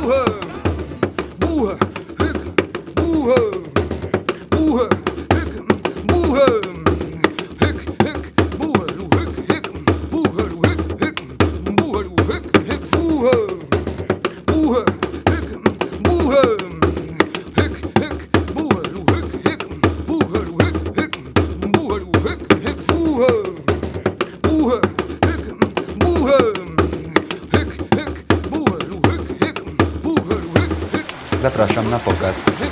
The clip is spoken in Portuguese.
buhă, buhă, hâc, buhă, buhă, hâc, buhă, hâc, hâc, buhă, lu, hâc, hâc, buhă, lu, hâc, hâc, buhă, lu, hâc, hâc, buhă, buhă, hâc, buhă, hâc, hâc, buhă, lu, hâc, hâc, buhă, lu, hâc, hâc, buhă, lu, hâc, hâc, buhă, buhă, hâc, buhă. Zapraszam na pokaz.